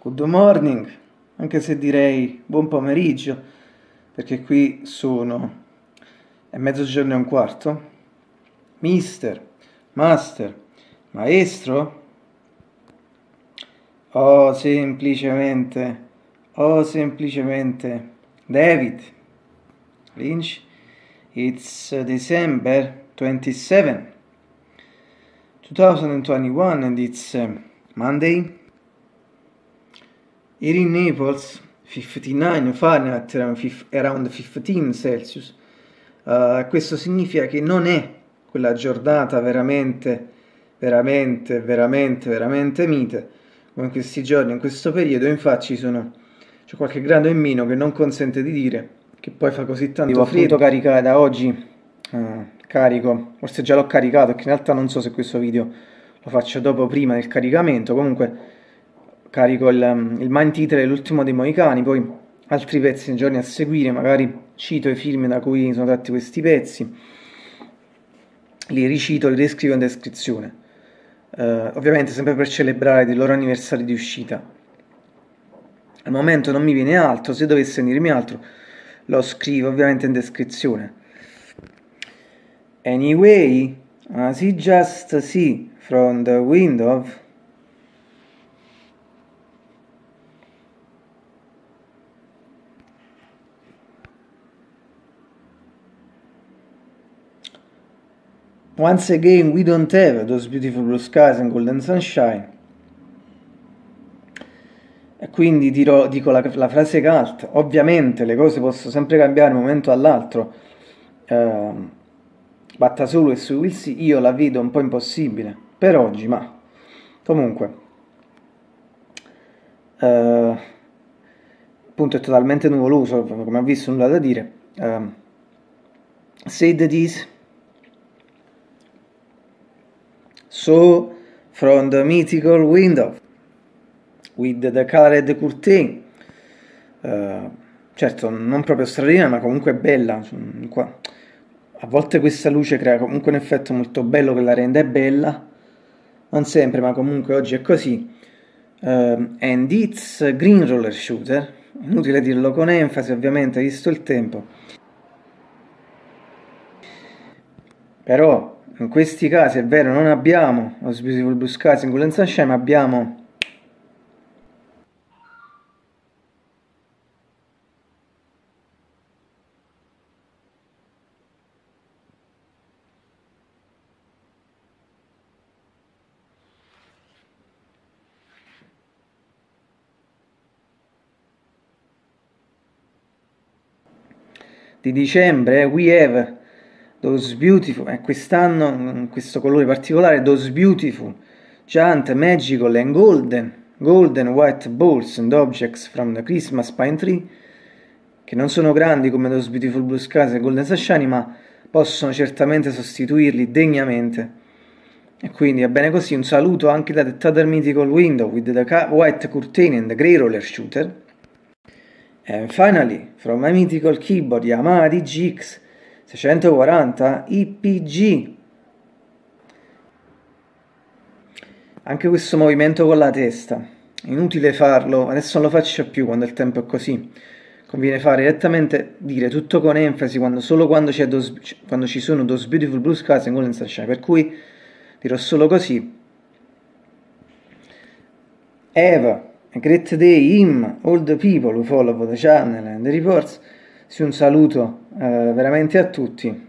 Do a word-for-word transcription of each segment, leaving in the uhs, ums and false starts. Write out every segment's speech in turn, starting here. Good morning, anche se direi buon pomeriggio, perché qui sono è mezzogiorno e un quarto. Mister, master, maestro, oh semplicemente, oh semplicemente David Lynch. It's December twenty-seventh, two thousand twenty-one, and it's um, Monday. Here in Naples, fifty-nine Fahrenheit, around fifteen Celsius. Uh, questo significa che non è quella giornata veramente, veramente, veramente, veramente mite, come in questi giorni, in questo periodo. Infatti c'è qualche grado in meno che non consente di dire che poi fa così tanto freddo. Devo appunto caricare da oggi, uh, carico, forse già l'ho caricato, che in realtà non so se questo video lo faccio dopo o prima del caricamento, comunque... Carico il, il main title dell'ultimo dei Mohicani, poi altri pezzi nei giorni a seguire, magari cito i film da cui sono tratti questi pezzi, li ricito, li descrivo in descrizione, uh, ovviamente sempre per celebrare il loro anniversario di uscita. Al momento non mi viene altro, se dovesse venirmi altro lo scrivo ovviamente in descrizione. Anyway, as you just see from the window, once again, we don't have those beautiful blue skies and golden sunshine. E quindi dirò, dico la, la frase cult. Ovviamente le cose possono sempre cambiare da un momento all'altro. Eh, batta solo e su Wilson, io la vedo un po' impossibile per oggi, ma comunque eh, appunto è totalmente nuvoloso, come ha visto, nulla da dire. Eh, said this. So, from the mythical window, with the colored curtain. Uh, certo, non proprio straordinaria, ma comunque bella. A volte questa luce crea comunque un effetto molto bello che la rende bella. Non sempre, ma comunque oggi è così. Uh, and it's green roller shooter. Inutile dirlo con enfasi, ovviamente, visto il tempo. Però... in questi casi è vero, non abbiamo lo Beautiful Blue Skies in Golden Sunshine, ma abbiamo di dicembre, we have those beautiful, eh, quest'anno questo colore particolare, those beautiful, giant, magical and golden, golden white balls and objects from the Christmas pine tree, che non sono grandi come those beautiful blue skies e golden sunshine, ma possono certamente sostituirli degnamente. E quindi va bene così, un saluto anche da The Tether Mythical Window with the white curtain and the grey roller shooter. And finally, from my mythical keyboard Yamaha D G X seicentoquaranta E P G. Anche questo movimento con la testa, inutile farlo, adesso non lo faccio più quando il tempo è così. Conviene fare direttamente, dire tutto con enfasi quando, solo quando, those, quando ci sono those beautiful blue skies in golden sunshine. Per cui dirò solo così: Eva, a great day, him, all the people who follow the channel and the reports. Sì, un saluto eh, veramente a tutti.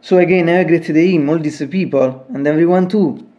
So again, have a great day, him, all these people and everyone too.